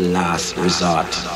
the last resort. The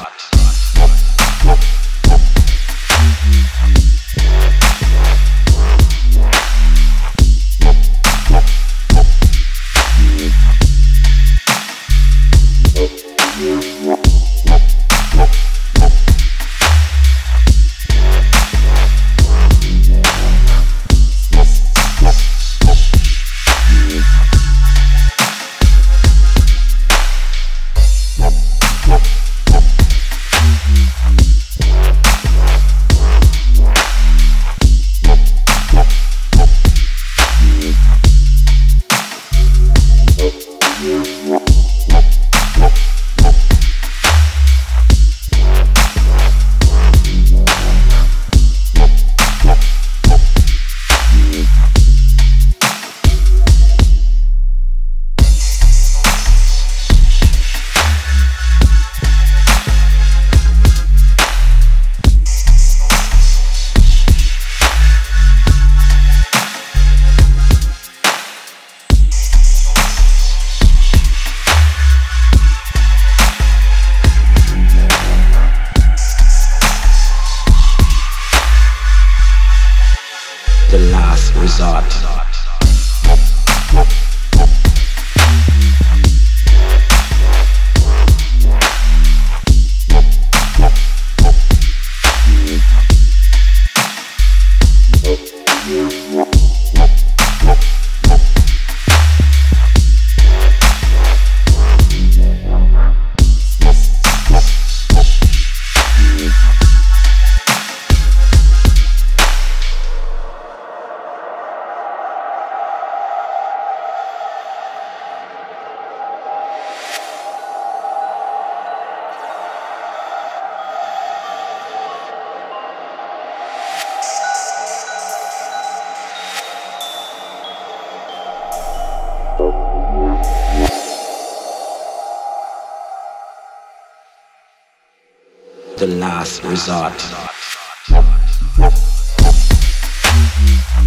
last resort. The last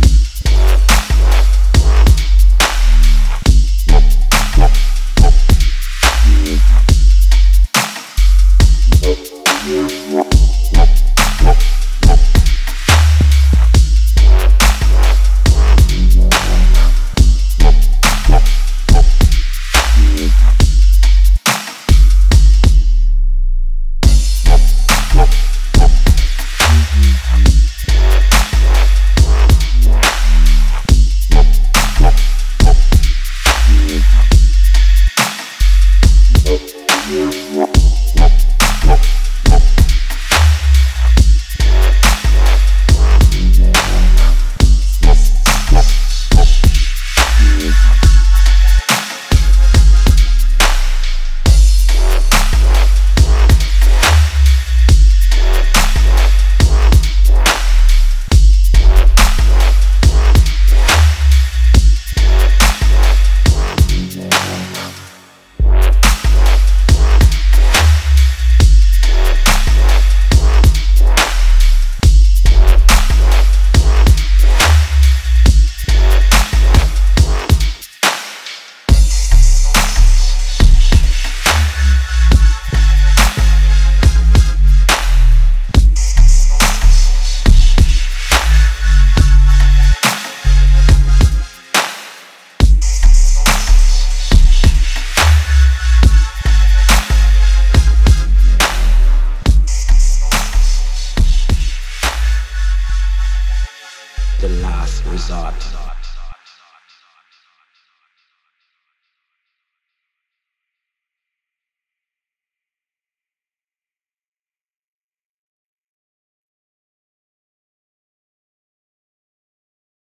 resort.